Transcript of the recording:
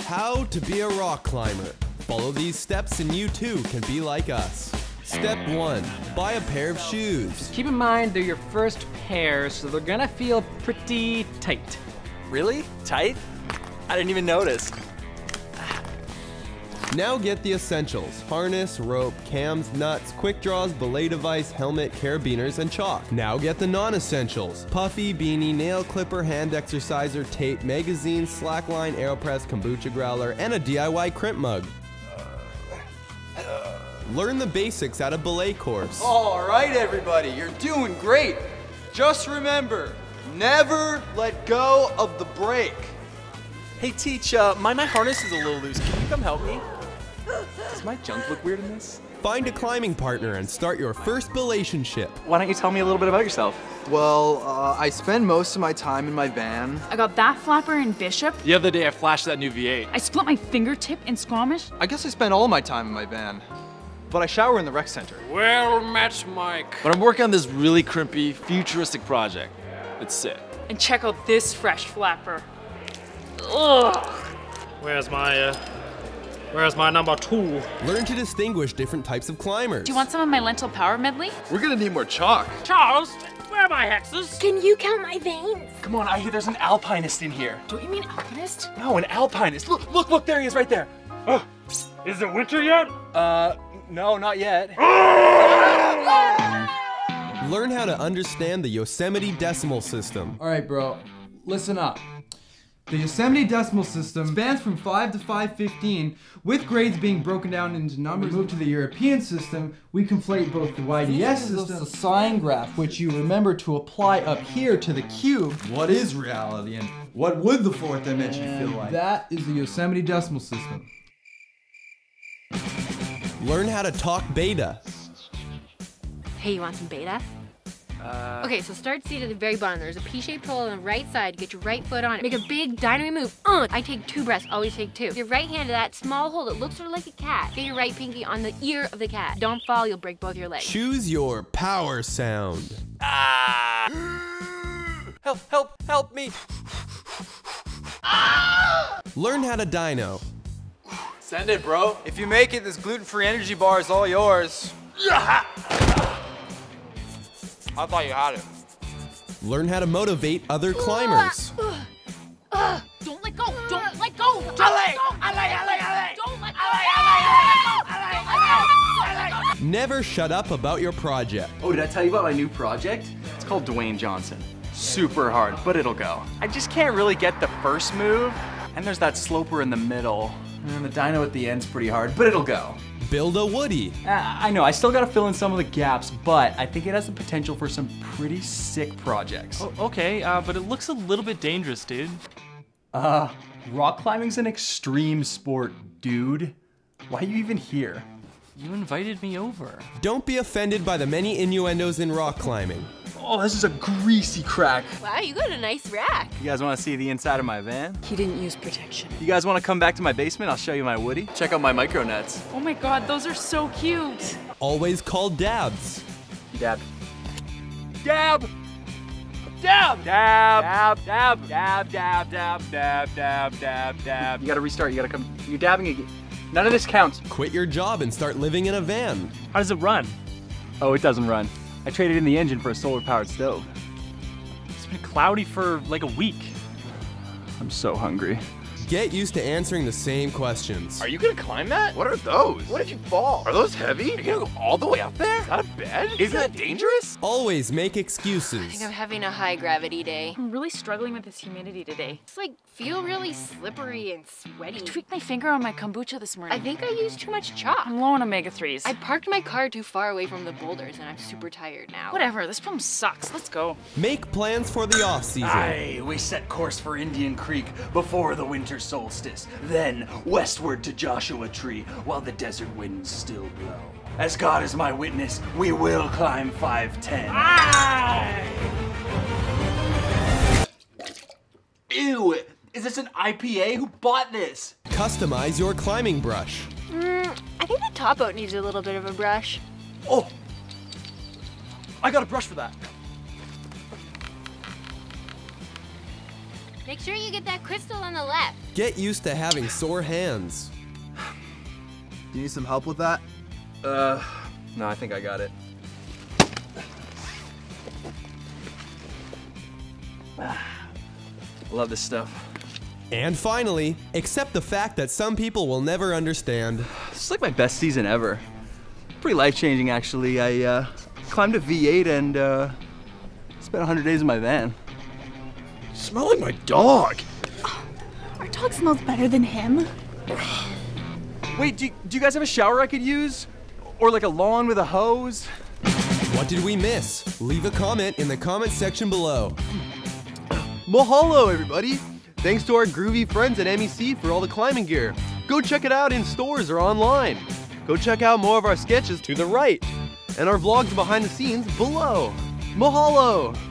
How to be a rock climber. Follow these steps and you too can be like us. Step 1. Buy a pair of shoes. Keep in mind they're your first pair, so they're gonna feel pretty tight. Really? Tight? I didn't even notice. Now get the essentials: harness, rope, cams, nuts, quick draws, belay device, helmet, carabiners, and chalk. Now get the non-essentials: puffy, beanie, nail clipper, hand exerciser, tape, magazine, slackline, AeroPress, kombucha growler, and a DIY crimp mug. Learn the basics at a belay course. All right, everybody, you're doing great. Just remember, never let go of the brake. Hey, Teach, my harness is a little loose. Can you come help me? Does my junk look weird in this? Find a climbing partner and start your first relationship. Why don't you tell me a little bit about yourself? Well, I spend most of my time in my van. I got that flapper in Bishop. The other day I flashed that new V8. I split my fingertip in Squamish. I guess I spend all my time in my van, but I shower in the rec center. Well met, Mike. But I'm working on this really crimpy, futuristic project. It's sick. And check out this fresh flapper. Ugh. Where's my number 2? Learn to distinguish different types of climbers. Do you want some of my lentil power medley? We're gonna need more chalk. Charles, where are my hexes? Can you count my veins? Come on, I hear there's an alpinist in here. Don't you mean alpinist? No, an alpinist. Look, there he is right there. Oh, is it winter yet? No, not yet. Learn how to understand the Yosemite Decimal System. All right, bro, listen up. The Yosemite Decimal System spans from 5 to 515, with grades being broken down into numbers. We move to the European system, we conflate both the YDS system, the sine graph, which you remember to apply up here to the cube. What is reality and what would the fourth dimension feel like? That is the Yosemite Decimal System. Learn how to talk beta. Hey, you want some beta? Okay, so start seated at the very bottom. There's a P-shaped hole on the right side. Get your right foot on it. Make a big dynamite move. I take 2 breaths. Always take 2. With your right hand to that small hole that looks sort of like a cat. Get your right pinky on the ear of the cat. Don't fall, you'll break both your legs. Choose your power sound. Help me. Learn how to dyno. Send it, bro. If you make it, this gluten-free energy bar is all yours. Yeah. I thought you had it. Learn how to motivate other climbers. Don't let go! Don't let go! Don't let go! Don't let go! Never shut up about your project. Oh, did I tell you about my new project? It's called Dwayne Johnson. Super hard, but it'll go. I just can't really get the first move, and there's that sloper in the middle, and the dyno at the end's pretty hard, but it'll go. Build a Woody. I know, I still gotta fill in some of the gaps, but I think it has the potential for some pretty sick projects. Oh, okay, but it looks a little bit dangerous, dude. Rock climbing's an extreme sport, dude. Why are you even here? You invited me over. Don't be offended by the many innuendos in rock climbing. Oh, this is a greasy crack. Wow, you got a nice rack. You guys wanna see the inside of my van? He didn't use protection. You guys wanna come back to my basement? I'll show you my Woody. Check out my micro nets. Oh my God, those are so cute. Always call dabs. Dab. Dab. Dab. Dab. Dab. Dab. Dab. Dab. Dab. Dab. Dab. Dab. You gotta restart, you gotta come. You're dabbing again. None of this counts. Quit your job and start living in a van. How does it run? Oh, it doesn't run. I traded in the engine for a solar-powered stove. It's been cloudy for like a week. I'm so hungry. Get used to answering the same questions. Are you gonna climb that? What are those? What did you fall? Are those heavy? Are you gonna go all the way up there? Is that a bed? Isn't that dangerous? Always make excuses. I think I'm having a high gravity day. I'm really struggling with this humidity today. It's like, feel really slippery and sweaty. I tweaked my finger on my kombucha this morning. I think I used too much chalk. I'm low on omega-3s. I parked my car too far away from the boulders and I'm super tired now. Whatever, this problem sucks. Let's go. Make plans for the off-season. Aye, we set course for Indian Creek before the winter solstice, then westward to Joshua Tree while the desert winds still blow. As God is my witness, we will climb 510. Aye. Ew, is this an IPA? Who bought this? Customize your climbing brush. I think the top boat needs a little bit of a brush. Oh, I got a brush for that. Make sure you get that crystal on the left. Get used to having sore hands. Do you need some help with that? No, I think I got it. Love this stuff. And finally, accept the fact that some people will never understand. This is like my best season ever. Pretty life-changing, actually. I climbed a V8 and spent 100 days in my van. Smelling my dog! Our dog smells better than him. Wait, do you guys have a shower I could use? Or like a lawn with a hose? What did we miss? Leave a comment in the comment section below. Mahalo, everybody! Thanks to our groovy friends at MEC for all the climbing gear. Go check it out in stores or online. Go check out more of our sketches to the right and our vlogs behind the scenes below. Mahalo!